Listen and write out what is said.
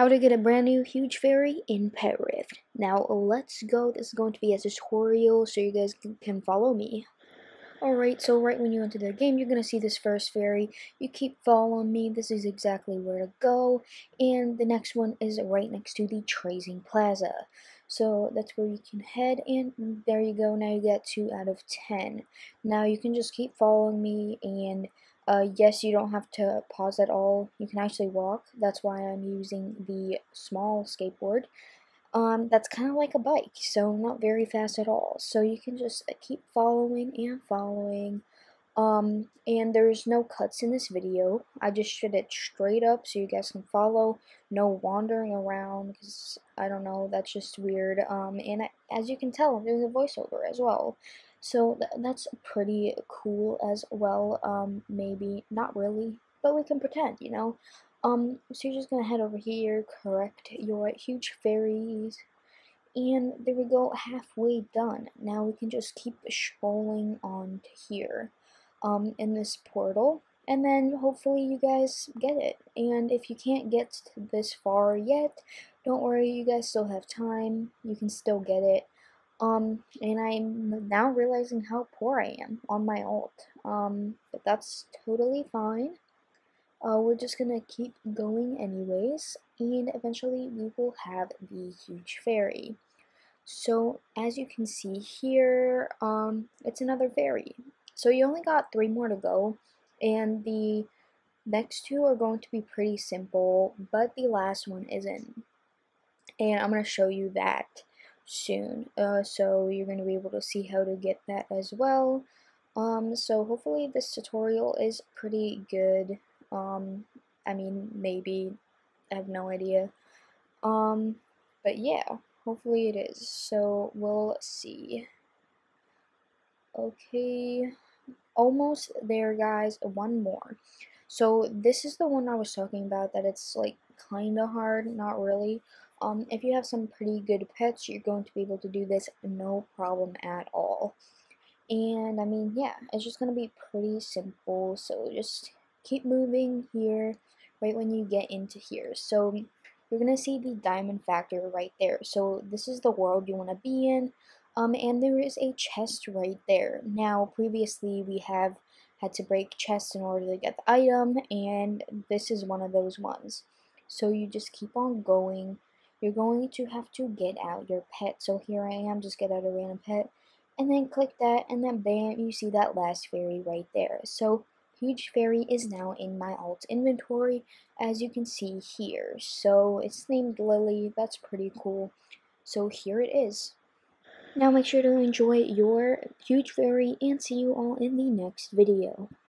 How to get a brand new huge fairy in Pet Rift. Now let's go. This is going to be a tutorial so you guys can follow me. Alright, so right when you enter the game, you're going to see this first fairy. You keep following me. This is exactly where to go. And the next one is right next to the Tracing Plaza. So that's where you can head. And there you go. Now you get 2 out of 10. Now you can just keep following me. And yes, you don't have to pause at all. You can actually walk. That's why I'm using the small skateboard. That's kind of like a bike, so not very fast at all. So you can just keep following and following. And there's no cuts in this video. I just shot it straight up so you guys can follow. No wandering around, because I don't know, that's just weird. And as you can tell, there's a voiceover as well. So that's pretty cool as well. Maybe, not really, but we can pretend, you know. So you're just gonna head over here, correct your huge fairies, and there we go, halfway done. Now we can just keep scrolling on to here, in this portal, and then hopefully you guys get it. And if you can't get this far yet, don't worry, you guys still have time, you can still get it. And I'm now realizing how poor I am on my alt, but that's totally fine. We're just gonna keep going anyways, and eventually we will have the huge fairy. So as you can see here, it's another fairy. So you only got 3 more to go, and the next 2 are going to be pretty simple, but the last one isn't. And I'm gonna show you that soon. So you're gonna be able to see how to get that as well. So hopefully this tutorial is pretty good. I mean, maybe, I have no idea, but yeah, hopefully it is, so we'll see. Okay, almost there, guys, one more. So this is the one I was talking about, that it's, like, kinda hard, not really. If you have some pretty good pets, you're going to be able to do this no problem at all. And, I mean, yeah, it's just gonna be pretty simple, so just keep moving here right when you get into here. So you're gonna see the diamond factory right there. So this is the world you want to be in, and there is a chest right there. Now previously we have had to break chests in order to get the item, and this is one of those ones. So you just keep on going. You're going to have to get out your pet. So here I am, just get out a random pet, and then click that, and then bam, you see that last fairy right there. So huge fairy is now in my alt inventory, as you can see here. So it's named Lily. That's pretty cool. So here it is. Now make sure to enjoy your huge fairy, and see you all in the next video.